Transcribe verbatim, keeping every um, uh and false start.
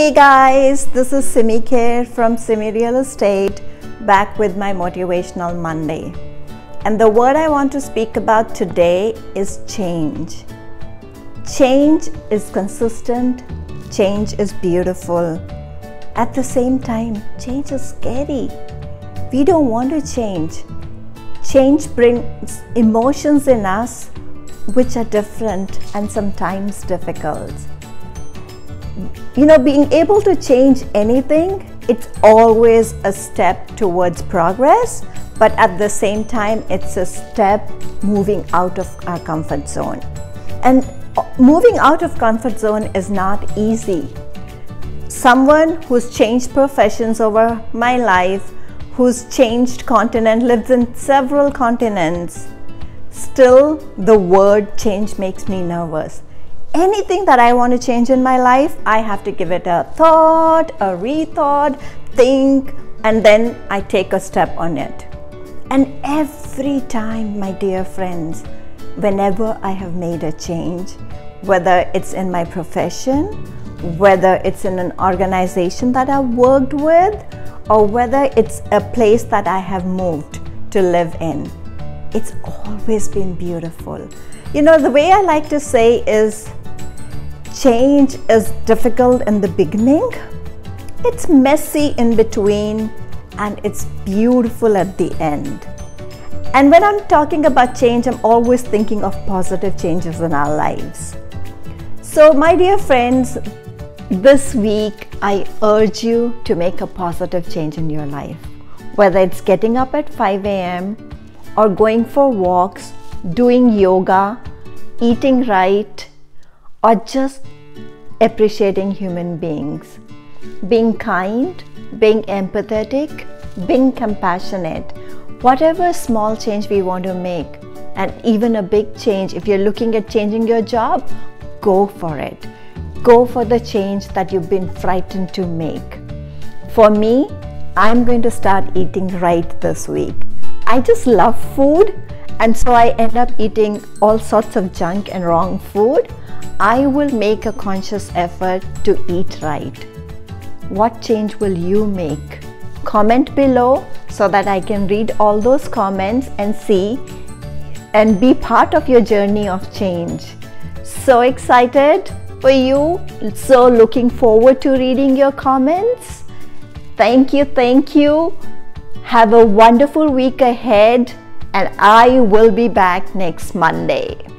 Hey guys, this is Simmi Care from Simmi Real Estate, back with my Motivational Monday. And the word I want to speak about today is change. Change is consistent, change is beautiful. At the same time, change is scary. We don't want to change. Change brings emotions in us which are different and sometimes difficult. You know, being able to change anything, it's always a step towards progress, but at the same time, it's a step moving out of our comfort zone. And moving out of comfort zone is not easy. Someone who's changed professions over my life, who's changed continent, lives in several continents, still the word change makes me nervous. Anything that I want to change in my life, I have to give it a thought, a rethought, think, and then I take a step on it. And every time, my dear friends, whenever I have made a change, whether it's in my profession, whether it's in an organization that I've worked with, or whether it's a place that I have moved to live in, it's always been beautiful. You know, the way I like to say is, change is difficult in the beginning, it's messy in between, and it's beautiful at the end. And when I'm talking about change, I'm always thinking of positive changes in our lives. So my dear friends, this week I urge you to make a positive change in your life. Whether it's getting up at five A M or going for walks, doing yoga, eating right, or just appreciating human beings. Being kind, being empathetic, being compassionate. Whatever small change we want to make, and even a big change, if you're looking at changing your job, go for it. Go for the change that you've been frightened to make. For me, I'm going to start eating right this week. I just love food, and so I end up eating all sorts of junk and wrong food. I will make a conscious effort to eat right. What change will you make? Comment below so that I can read all those comments and see and be part of your journey of change. So excited for you. So looking forward to reading your comments. Thank you. Thank you. Have a wonderful week ahead. And I will be back next Monday.